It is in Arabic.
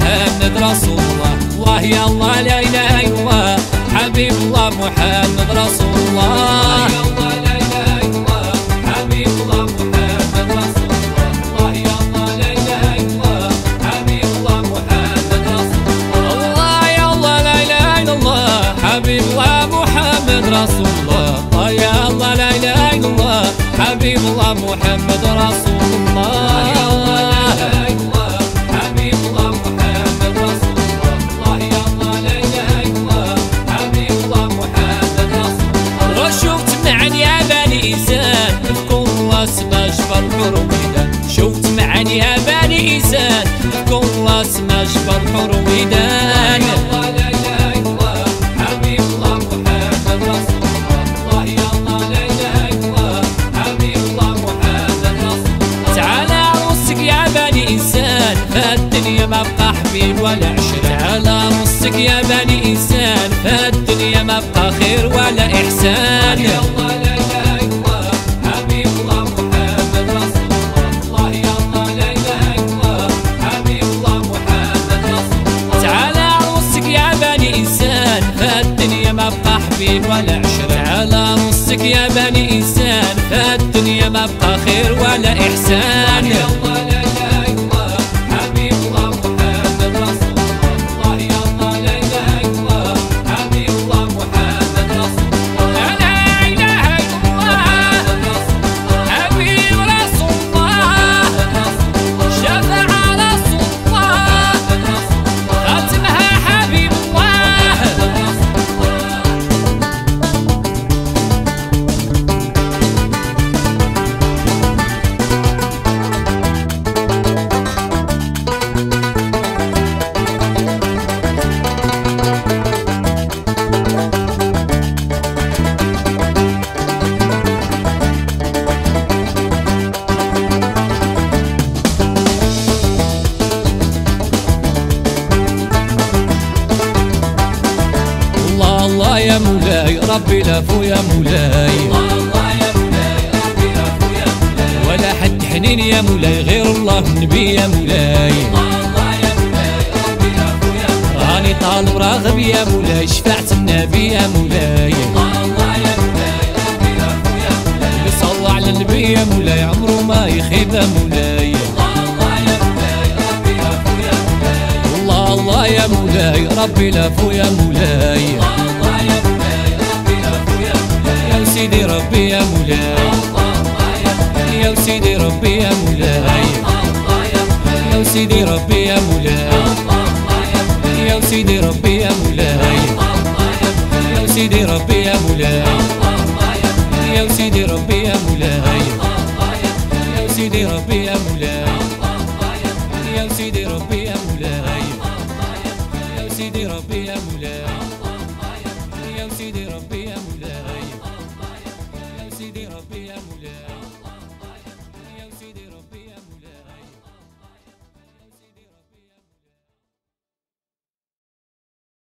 محمد رسول الله. الله يا الله لا اله الا الله، حبيب الله محمد رسول الله. حبيب الله محمد رسول الله. يا الله لا اله الا الله، حبيب الله محمد رسول الله. الله يا الله لا اله الا الله، حبيب الله محمد رسول الله. شفت معاني يا بني انسان اذكر الله اسمه شفر حرويدا. شفت معاني يا بني انسان اذكر الله اسمه شفر حرويدا. ما بقى حبيب ولا عشرة على رصك يا بني إنسان، فالدنيا ما بقى خير ولا إحسان. يا الله لا إله إلا الله، حبيب الله محمد رسول الله. الله يا الله لا إله إلا الله، حبيب الله محمد رسول الله. تعالى رصك يا بني إنسان، فالدنيا ما بقى حبيب ولا عشرة على رصك يا بني إنسان، فالدنيا ما بقى خير ولا إحسان. يا الله لا يا مولاي ربي لافو يا مولاي. الله الله يا مولاي ربي لافو يا مولاي. ولا حد حنين يا مولاي غير الله النبي يا مولاي. الله الله يا مولاي ربي لافو يا مولاي. راني طالب راغب يا مولاي شفاعة النبي يا مولاي. الله الله يا مولاي ربي لافو يا مولاي. اللي صلى على النبي يا مولاي عمره ما يخيب يا مولاي. الله الله يا مولاي ربي لافو يا مولاي. الله الله يا مولاي ربي لافو يا مولاي. يا سيدي ربي يا مولاي، يا سيدي ربي يا مولاي، يا سيدي ربي يا مولاي، يا سيدي ربي يا مولاي، يا سيدي ربي يا مولاي، يا سيدي ربي يا مولاي.